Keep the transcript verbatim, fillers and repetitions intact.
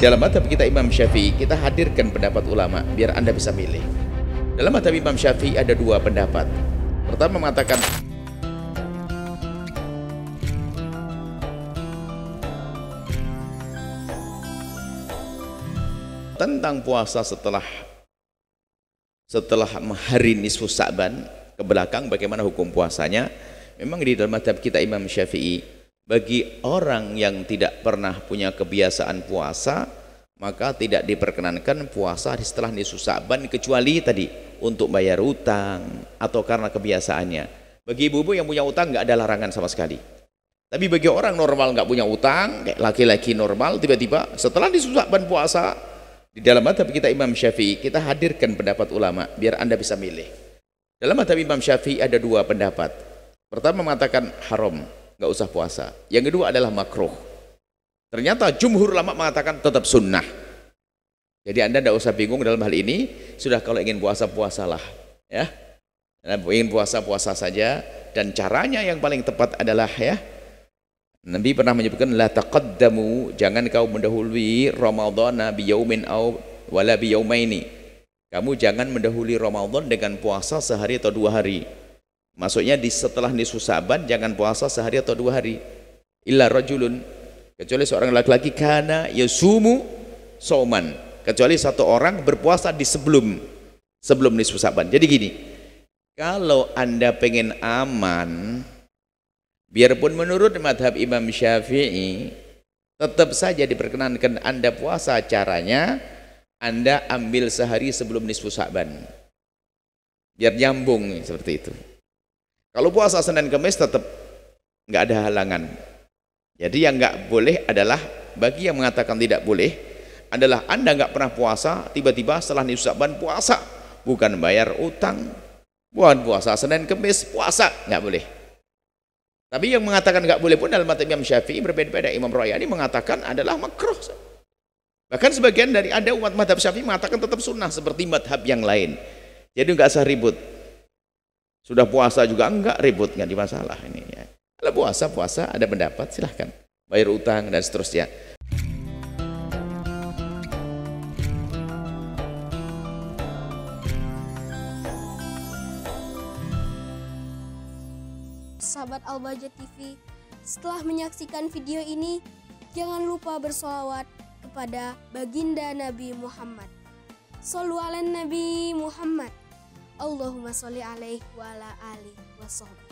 Dalam madhab kita Imam Syafi'i, kita hadirkan pendapat ulama biar Anda bisa milih. Dalam madhab Imam Syafi'i ada dua pendapat. Pertama mengatakan tentang puasa setelah setelah hari Nisfu Sya'ban ke belakang, bagaimana hukum puasanya. Memang di dalam madhab kita Imam Syafi'i, bagi orang yang tidak pernah punya kebiasaan puasa, maka tidak diperkenankan puasa setelah Nisfu Sya'ban, kecuali tadi untuk bayar utang atau karena kebiasaannya. Bagi ibu-ibu yang punya utang nggak ada larangan sama sekali. Tapi bagi orang normal nggak punya utang, kayak laki-laki normal, tiba-tiba setelah Nisfu Sya'ban puasa, di dalam madhab kita Imam Syafi'i kita hadirkan pendapat ulama biar Anda bisa milih. Dalam madhab Imam Syafi'i ada dua pendapat. Pertama mengatakan haram, nggak usah puasa. Yang kedua adalah makruh. Ternyata jumhur ulama mengatakan tetap sunnah. Jadi Anda tidak usah bingung dalam hal ini. Sudah kalau ingin puasa puasalah, ya. Anda ingin puasa puasa saja. Dan caranya yang paling tepat adalah, ya, Nabi pernah menyebutkan la taqaddamu, jangan kau mendahului Ramadhana biyaumin aw wala biyaumaini. Kamu jangan mendahului Ramadan dengan puasa sehari atau dua hari. Maksudnya di setelah Nisfu Sya'ban jangan puasa sehari atau dua hari. Illa rajulun, kecuali seorang laki-laki, kana yasumu sauman, kecuali satu orang berpuasa di sebelum sebelum Nisfu Sya'ban. Jadi gini, kalau Anda pengen aman, biarpun menurut madhab Imam Syafi'i tetap saja diperkenankan Anda puasa, caranya Anda ambil sehari sebelum Nisfu Sya'ban, biar nyambung seperti itu. Kalau puasa Senin Kamis tetap nggak ada halangan. Jadi yang nggak boleh adalah, bagi yang mengatakan tidak boleh, adalah Anda nggak pernah puasa, tiba-tiba setelah Nisfu Sya'ban puasa, bukan bayar utang, bukan puasa Senin Kamis, puasa nggak boleh. Tapi yang mengatakan nggak boleh pun dalam madhab Imam Syafi'i berbeda-beda. Imam Royani mengatakan adalah makruh. Bahkan sebagian dari ada umat madhab Syafi'i mengatakan tetap sunnah seperti madhab yang lain. Jadi nggak usah ribut. Sudah puasa juga enggak ribut, enggak dimasalah ini, ya. Kalau puasa-puasa ada pendapat, silahkan bayar utang dan seterusnya. Sahabat Al-Bahjah T V, setelah menyaksikan video ini, jangan lupa bersolawat kepada baginda Nabi Muhammad. Shollu 'alan Nabi Muhammad. Allahumma sholli alaihi wa ala alihi wa sahbihi.